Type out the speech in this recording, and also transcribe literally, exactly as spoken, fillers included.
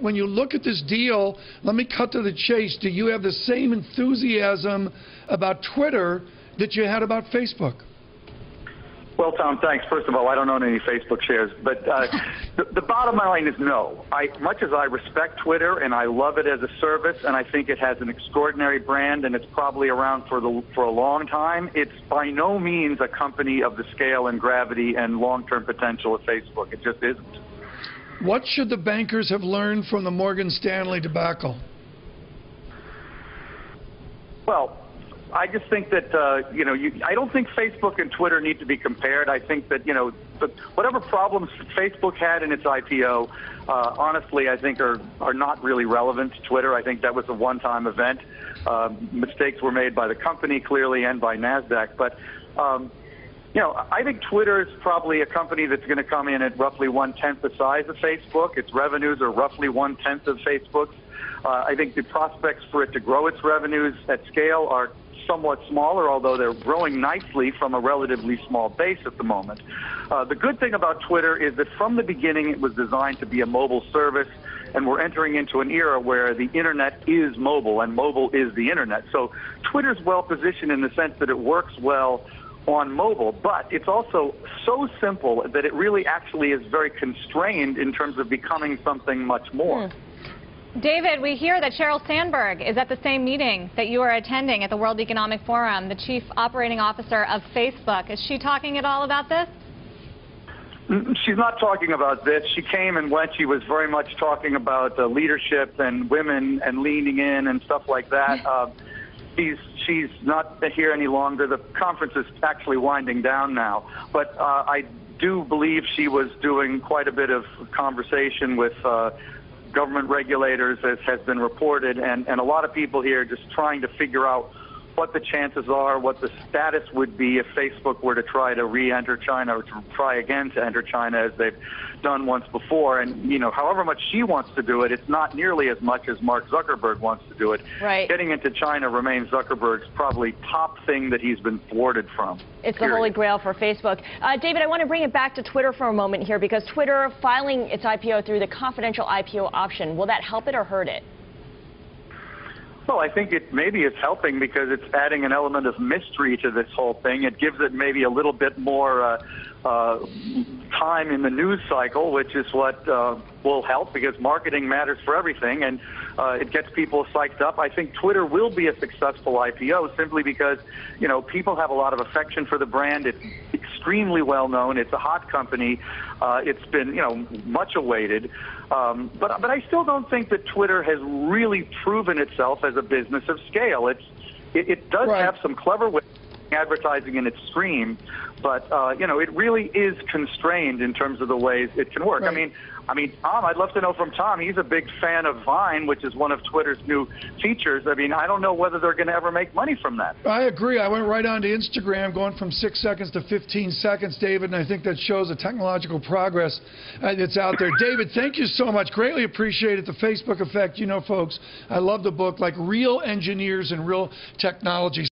When you look at this deal, let me cut to the chase. Do you have the same enthusiasm about Twitter that you had about Facebook? Well, Tom, thanks. First of all, I don't own any Facebook shares, but uh, the, the bottom line is no. I, much as I respect Twitter and I love it as a service, and I think it has an extraordinary brand, and it's probably around for the for a long time. It's by no means a company of the scale and gravity and long-term potential of Facebook. It just isn't. What should the bankers have learned from the Morgan Stanley debacle? Well, I just think that, uh, you know, you, I don't think Facebook and Twitter need to be compared. I think that, you know, the, whatever problems Facebook had in its I P O, uh, honestly, I think are, are not really relevant to Twitter. I think that was a one-time event. Uh, mistakes were made by the company, clearly, and by NASDAQ. But, um, you know, I think Twitter is probably a company that's going to come in at roughly one-tenth the size of Facebook. Its revenues are roughly one-tenth of Facebook's. Uh, I think the prospects for it to grow its revenues at scale are somewhat smaller, although they're growing nicely from a relatively small base at the moment. Uh, the good thing about Twitter is that from the beginning it was designed to be a mobile service, and we're entering into an era where the internet is mobile and mobile is the internet. So Twitter's well positioned in the sense that it works well on mobile, but it's also so simple that it really actually is very constrained in terms of becoming something much more. Yeah. David, we hear that Sheryl Sandberg is at the same meeting that you are attending at the World Economic Forum, the Chief Operating Officer of Facebook. Is she talking at all about this? She's not talking about this. She came and went. She was very much talking about uh, leadership and women and leaning in and stuff like that. Uh, she's, she's not here any longer. The conference is actually winding down now. But uh, I do believe she was doing quite a bit of conversation with uh, government regulators, as has been reported, and, and a lot of people here just trying to figure out what the chances are, what the status would be if Facebook were to try to re-enter China or to try again to enter China as they've done once before. And, you know, however much she wants to do it, it's not nearly as much as Mark Zuckerberg wants to do it. Right. Getting into China remains Zuckerberg's probably top thing that he's been thwarted from. It's period. The holy grail for Facebook. Uh, David, I want to bring it back to Twitter for a moment here, because Twitter filing its I P O through the confidential I P O option, will that help it or hurt it? Well, I think it maybe is helping because it's adding an element of mystery to this whole thing. It gives it maybe a little bit more uh, uh, time in the news cycle, which is what uh, will help, because marketing matters for everything, and uh, it gets people psyched up. I think Twitter will be a successful I P O simply because, you know, people have a lot of affection for the brand. It's extremely well known. It's a hot company. Uh, it's been, you know, much awaited. Um, but, but I still don't think that Twitter has really proven itself as a business of scale. It's, it, it does right. have some clever ways of advertising in its stream, but, uh, you know, it really is constrained in terms of the ways it can work. Right. I mean, I mean, Tom, I'd love to know from Tom. He's a big fan of Vine, which is one of Twitter's new features. I mean, I don't know whether they're going to ever make money from that. I agree. I went right on to Instagram, going from six seconds to fifteen seconds, David, and I think that shows the technological progress uh, that's out there. David, thank you so much. Greatly appreciate it. The Facebook effect, you know, folks, I love the book, like real engineers and real technology.